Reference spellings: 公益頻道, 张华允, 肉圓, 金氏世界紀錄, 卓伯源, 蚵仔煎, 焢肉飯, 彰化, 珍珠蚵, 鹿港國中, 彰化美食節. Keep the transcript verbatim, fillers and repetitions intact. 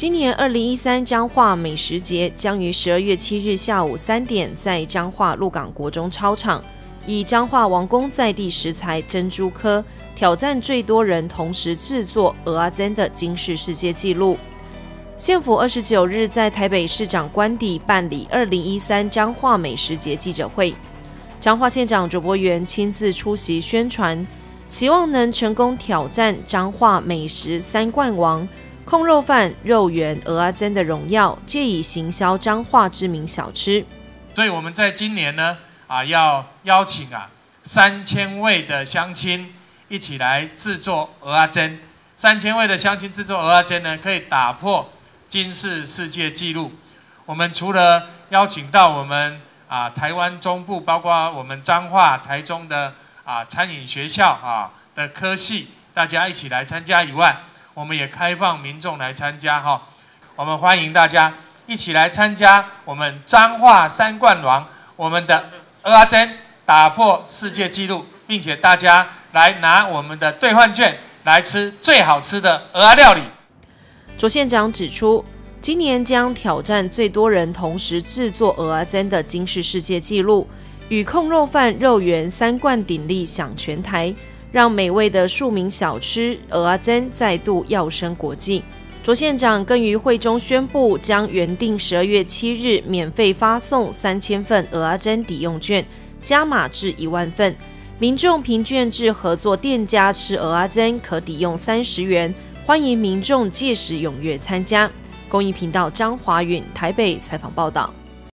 今年二零一三彰化美食节将于十二月七日下午三点在彰化鹿港国中操场，以彰化王宫在地食材珍珠蚵挑战最多人同时制作蚵仔煎的金氏世界纪录。县府二十九日在台北市长官邸办理二零一三彰化美食节记者会，彰化县长卓伯源亲自出席宣传，期望能成功挑战彰化美食三冠王。 焢肉饭、肉圆、蚵仔煎的荣耀，借以行销彰化知名小吃。所以我们在今年呢，啊，要邀请啊三千位的乡亲一起来制作蚵仔煎。三千位的乡亲制作蚵仔煎呢，可以打破金氏世界纪录。我们除了邀请到我们啊台湾中部，包括我们彰化、台中的啊餐饮学校啊的科系，大家一起来参加以外， 我们也开放民众来参加哈，我们欢迎大家一起来参加我们彰化三冠王，我们的蚵仔煎打破世界纪录，并且大家来拿我们的兑换券来吃最好吃的蚵仔料理。卓县长指出，今年将挑战最多人同时制作蚵仔煎的金氏世界纪录，与焢肉饭、肉圆三冠鼎力响全台。 让美味的庶民小吃蚵仔煎再度跃升国际。卓县长更于会中宣布，将原定十二月七日免费发送三千份蚵仔煎抵用券，加码至一万份。民众凭券至合作店家吃蚵仔煎可抵用三十元，欢迎民众届时踊跃参加。公益频道张华允台北采访报道。